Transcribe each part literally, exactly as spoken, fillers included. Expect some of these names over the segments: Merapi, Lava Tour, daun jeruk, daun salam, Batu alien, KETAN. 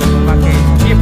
memakai jeep.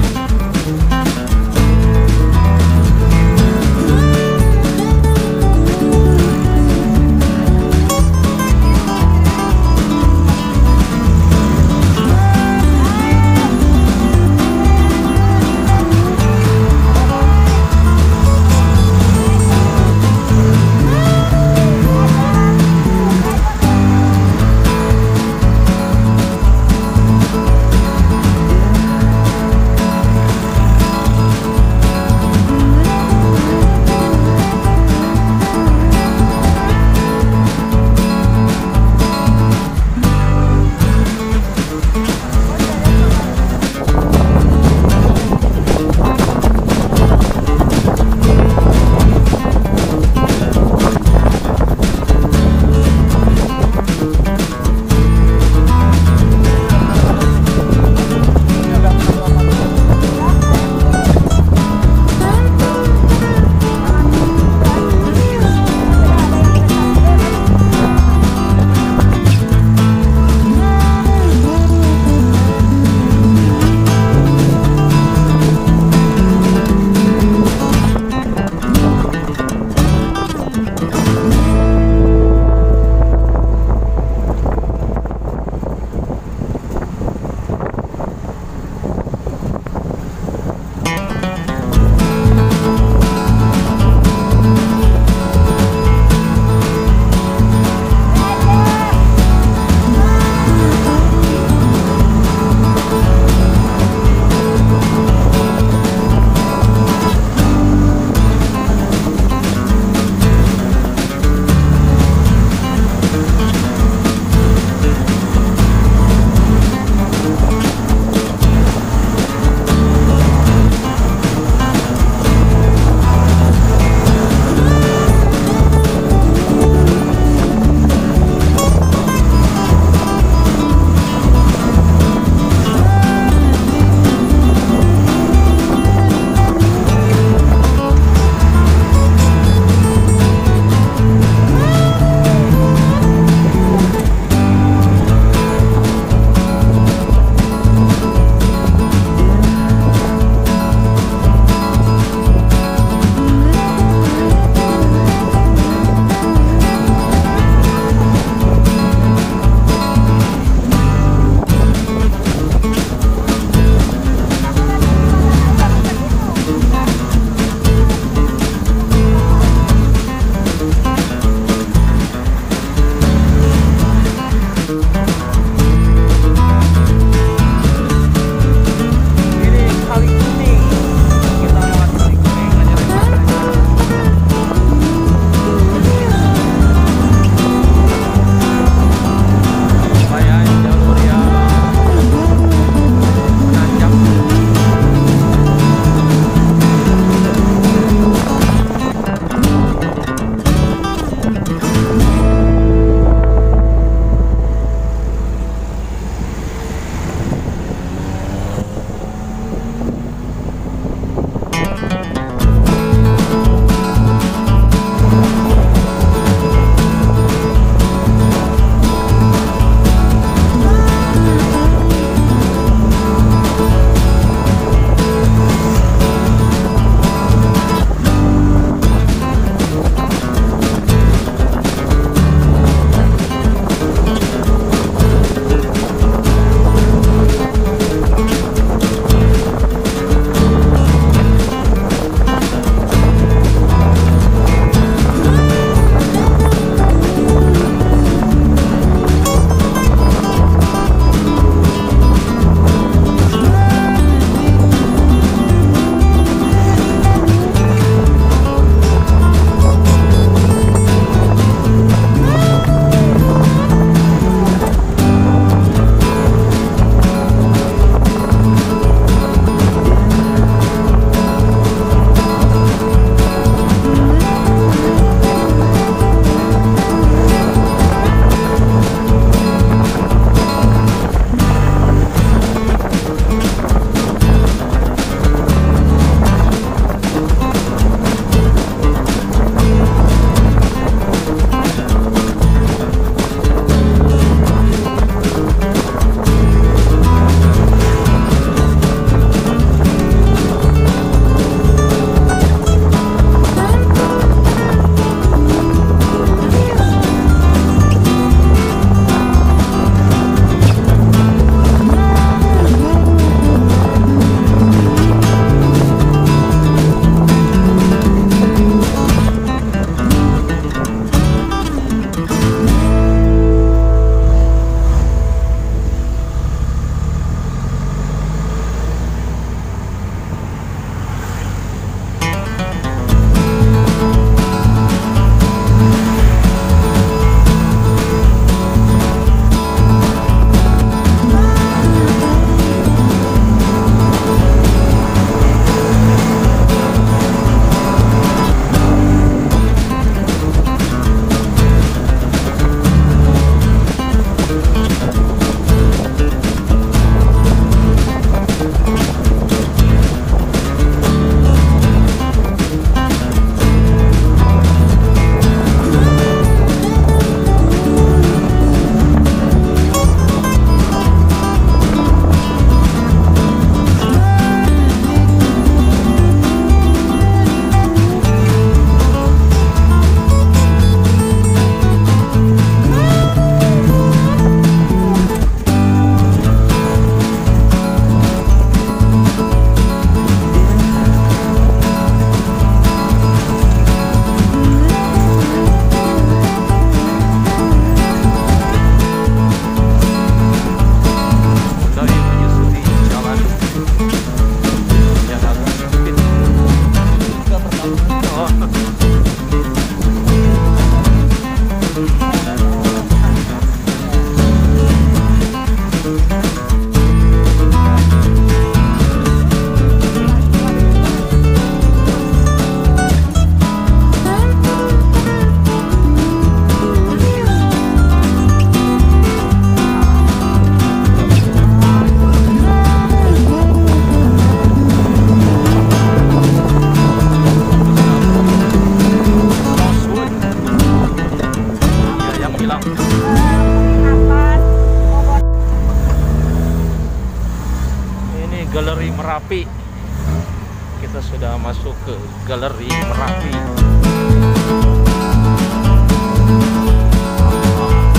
kita sudah masuk ke galeri Merapi.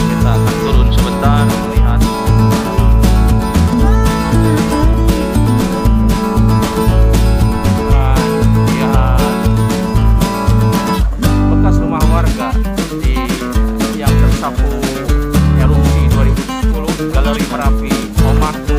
Kita akan turun sebentar melihat. Nah, lihat bekas rumah warga di yang tersapu erupsi dua ribu sepuluh, galeri Merapi. Terima kasih.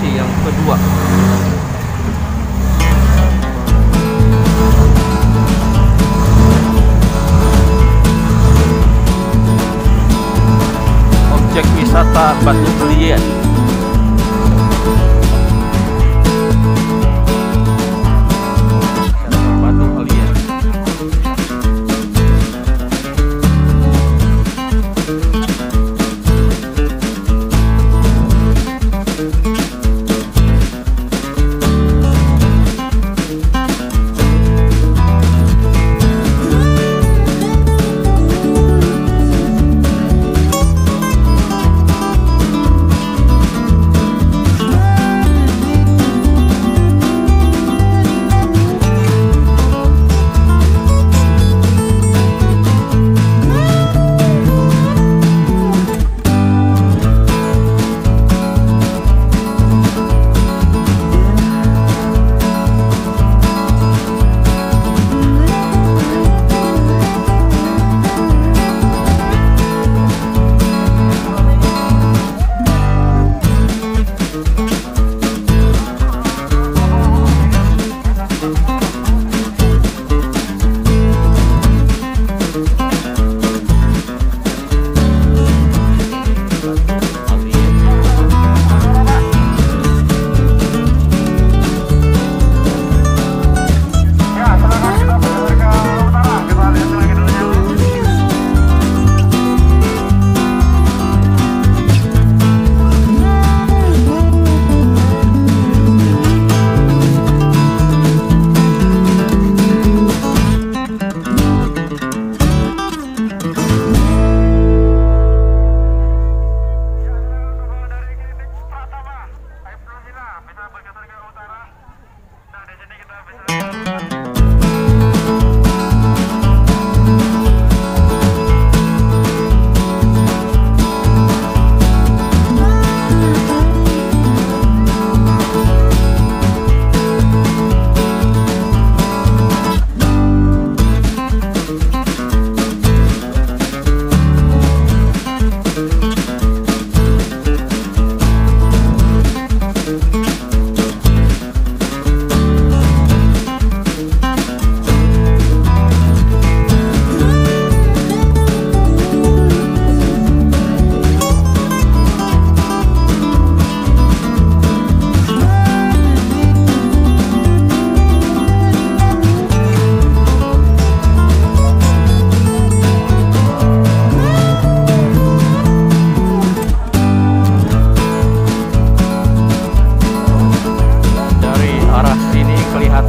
lokasi yang kedua. Objek wisata Batu Alien.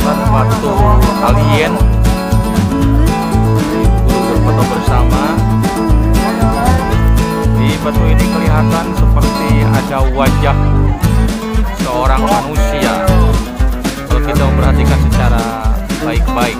Batu alien berfoto bersama. Di batu ini kelihatan seperti ada wajah seorang manusia kalau kita memperhatikan secara baik-baik.